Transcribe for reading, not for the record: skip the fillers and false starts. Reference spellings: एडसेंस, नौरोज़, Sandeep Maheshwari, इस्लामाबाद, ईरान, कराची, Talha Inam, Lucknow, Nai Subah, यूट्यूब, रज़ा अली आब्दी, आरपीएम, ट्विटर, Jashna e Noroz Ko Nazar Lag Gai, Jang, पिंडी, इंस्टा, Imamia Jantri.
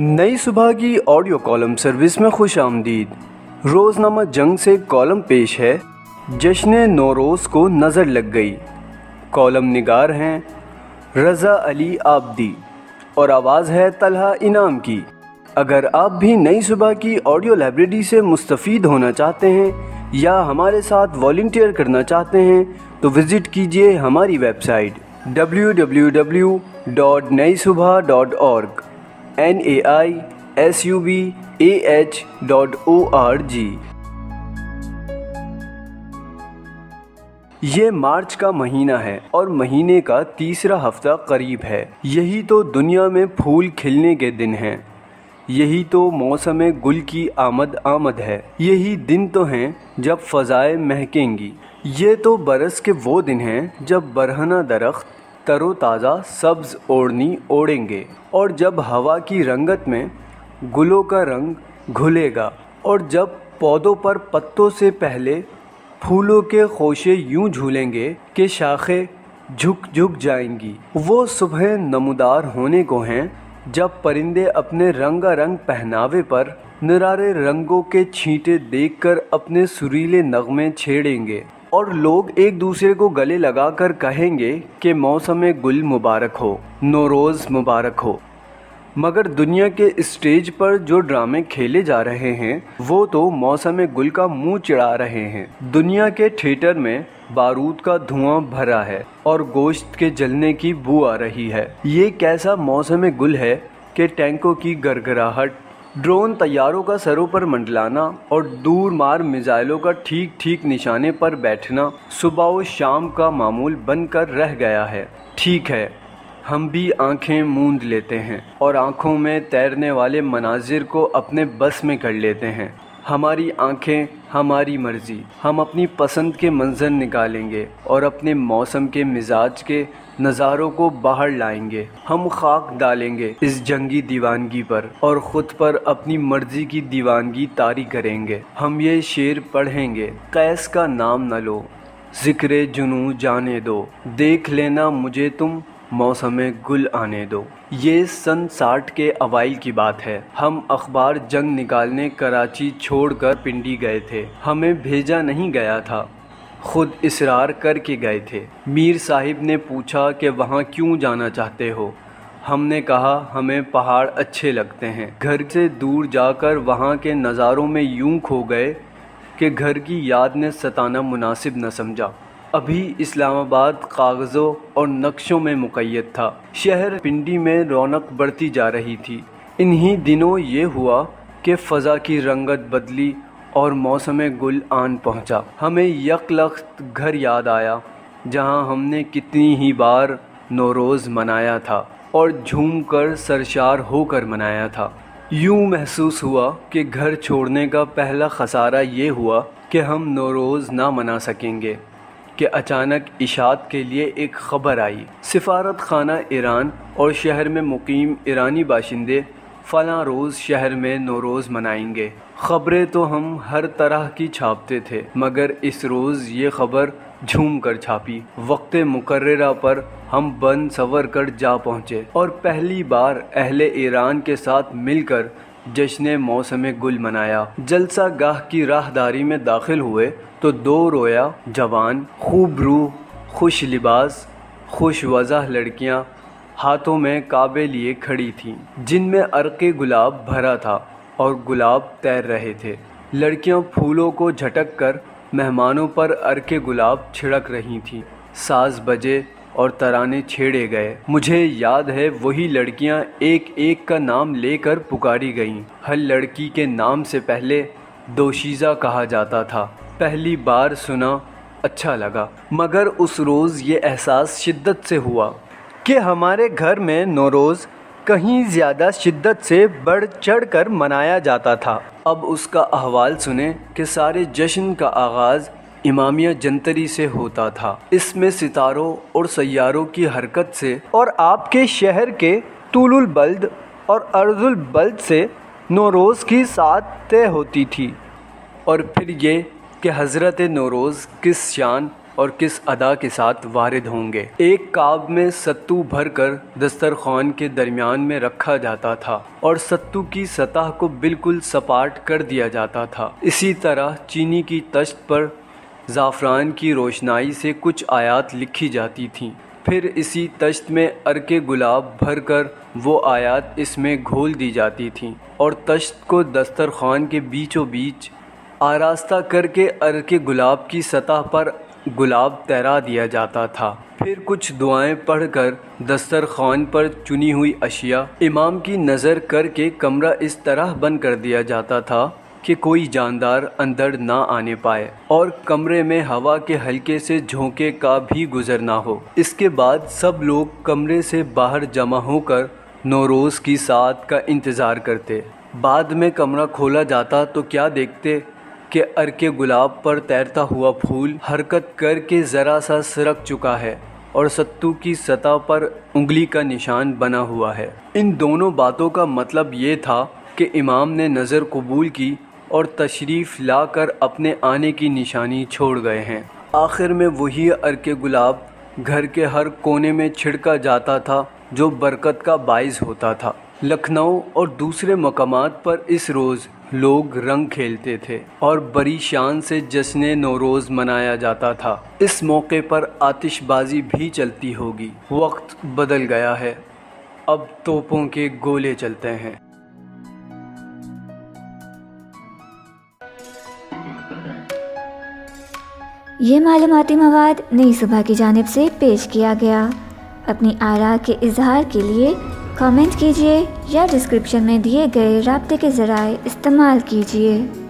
नई सुबह की ऑडियो कॉलम सर्विस में खुश आमदीद। रोज़नामा जंग से कॉलम पेश है जश्न नौरोज़ को नज़र लग गई। कॉलम निगार हैं रज़ा अली आब्दी और आवाज़ है तलहा इनाम की। अगर आप भी नई सुबह की ऑडियो लाइब्रेरी से मुस्तफ़ीद होना चाहते हैं या हमारे साथ वॉलंटियर करना चाहते हैं तो विज़िट कीजिए हमारी वेबसाइट www.naisubha.org naisubah.org। ये मार्च का महीना है और महीने का तीसरा हफ्ता करीब है। यही तो दुनिया में फूल खिलने के दिन हैं, यही तो मौसम गुल की आमद है, यही दिन तो हैं जब फ़ज़ाएं महकेंगी। ये तो बरस के वो दिन हैं जब बरहना दरख्त तरोताज़ा सब्ज़ ओढ़नी ओढ़ेंगे और जब हवा की रंगत में गुलों का रंग घुलेगा और जब पौधों पर पत्तों से पहले फूलों के खोशे यूं झूलेंगे कि शाखें झुक झुक जाएंगी। वो सुबह नमदार होने को हैं जब परिंदे अपने रंगारंग पहनावे पर निरारे रंगों के छींटे देखकर अपने सुरीले नगमे छेड़ेंगे और लोग एक दूसरे को गले लगाकर कहेंगे कि मौसम गुल मुबारक हो, नौरोज़ मुबारक हो। मगर दुनिया के स्टेज पर जो ड्रामे खेले जा रहे हैं वो तो मौसम गुल का मुंह चिढ़ा रहे हैं। दुनिया के थिएटर में बारूद का धुआं भरा है और गोश्त के जलने की बू आ रही है। ये कैसा मौसम गुल है कि टैंकों की गड़गड़ाहट, ड्रोन तैयारों का सरों पर मंडलाना और दूर मार मिसाइलों का ठीक ठीक निशाने पर बैठना सुबह और शाम का मामूल बनकर रह गया है। ठीक है, हम भी आंखें मूंद लेते हैं और आंखों में तैरने वाले मनाजिर को अपने बस में कर लेते हैं। हमारी आंखें, हमारी मर्जी, हम अपनी पसंद के मंजर निकालेंगे और अपने मौसम के मिजाज के नज़ारों को बाहर लाएंगे। हम खाक डालेंगे इस जंगी दीवानगी पर और ख़ुद पर अपनी मर्जी की दीवानगी तारी करेंगे। हम ये शेर पढ़ेंगे, कैस का नाम न लो, ज़िक्रे जुनू जाने दो, देख लेना मुझे तुम, मौसम गुल आने दो। ये सन 60 के अवाइल की बात है। हम अखबार जंग निकालने कराची छोड़कर पिंडी गए थे। हमें भेजा नहीं गया था, खुद इसरार करके गए थे। मीर साहिब ने पूछा कि वहाँ क्यों जाना चाहते हो। हमने कहा हमें पहाड़ अच्छे लगते हैं। घर से दूर जाकर वहाँ के नज़ारों में यूं खो गए कि घर की याद ने सताना मुनासिब न समझा। अभी इस्लामाबाद कागज़ों और नक्शों में मुक़य्यद था। शहर पिंडी में रौनक बढ़ती जा रही थी। इन्हीं दिनों ये हुआ कि फ़ज़ा की रंगत बदली और मौसम गुल आन पहुंचा। हमें यकलख्त घर याद आया जहां हमने कितनी ही बार नौरोज़ मनाया था और झूम कर सरशार होकर मनाया था। यूं महसूस हुआ कि घर छोड़ने का पहला खसारा ये हुआ कि हम नौरोज़ ना मना सकेंगे कि अचानक इशात के लिए एक ख़बर आई। सिफारत खाना ईरान और शहर में मुकीम ईरानी बाशिंदे फ़लाँ रोज़ शहर में नौरोज़ मनाएंगे। ख़बरें तो हम हर तरह की छापते थे मगर इस रोज़ ये ख़बर झूम कर छापी। वक्ते मुकर्ररा पर हम बन सवर कर जा पहुँचे और पहली बार अहले ईरान के साथ मिलकर जश्न मौसम गुल मनाया। जलसा गाह की राहदारी में दाखिल हुए तो दो रोया जवान, खूब रूह, खुश लिबास, खुश वजह लड़कियां हाथों में काबे लिए खड़ी थीं जिनमें अर्क गुलाब भरा था और गुलाब तैर रहे थे। लड़कियां फूलों को झटक कर मेहमानों पर अर्क गुलाब छिड़क रही थीं। साज बजे और तराने छेड़े गए। मुझे याद है वही लड़कियां एक एक का नाम लेकर पुकारी गईं। हर लड़की के नाम से पहले दोशीज़ा कहा जाता था। पहली बार सुना, अच्छा लगा, मगर उस रोज़ ये एहसास शिद्दत से हुआ कि हमारे घर में नौरोज़ कहीं ज़्यादा शिद्दत से बढ़ चढ़ कर मनाया जाता था। अब उसका अहवाल सुने कि सारे जश्न का आगाज़ इमामिया जंतरी से होता था। इसमें सितारों और सैयारों की हरकत से और आपके शहर के तुलुल बल्द और अर्जुल बल्द से नौरोज़ की सात तय होती थी। और फिर ये कि हज़रत नौरोज़ किस शान और किस अदा के साथ वारिद होंगे। एक काब में सत्तू भरकर दस्तरखान के दरमियान में रखा जाता था और सत्तू की सतह को बिल्कुल सपाट कर दिया जाता था। इसी तरह चीनी की तश्त पर ज़ाफ़रान की रोशनाई से कुछ आयात लिखी जाती थी, फिर इसी तश्त में अर्के गुलाब भरकर वो आयात इसमें घोल दी जाती थी और तश्त को दस्तरखान के बीचों बीच आरास्ता करके अर्के गुलाब की सतह पर गुलाब तैरा दिया जाता था। फिर कुछ दुआएं पढ़कर दस्तरखान पर चुनी हुई अशिया इमाम की नज़र करके कमरा इस तरह बंद कर दिया जाता था कि कोई जानदार अंदर ना आने पाए और कमरे में हवा के हल्के से झोंके का भी गुजर ना हो। इसके बाद सब लोग कमरे से बाहर जमा होकर नौरोज़ की सात का इंतज़ार करते। बाद में कमरा खोला जाता तो क्या देखते कि अर्के गुलाब पर तैरता हुआ फूल हरकत करके ज़रा सा सरक चुका है और सत्तू की सतह पर उंगली का निशान बना हुआ है। इन दोनों बातों का मतलब ये था कि इमाम ने नज़र कबूल की और तशरीफ़ लाकर अपने आने की निशानी छोड़ गए हैं। आखिर में वही अर्के गुलाब घर के हर कोने में छिड़का जाता था जो बरकत का बाइस होता था। लखनऊ और दूसरे मकामात पर इस रोज़ लोग रंग खेलते थे और बड़ी शान से जश्न नौरोज़ मनाया जाता था। इस मौके पर आतिशबाजी भी चलती होगी। वक्त बदल गया है, अब तोपों के गोले चलते हैं। ये मालूमाती मवाद नई सुबह की जानिब से पेश किया गया। अपनी आरा के इजहार के लिए कमेंट कीजिए या डिस्क्रिप्शन में दिए गए राब्ते के ज़राए इस्तेमाल कीजिए।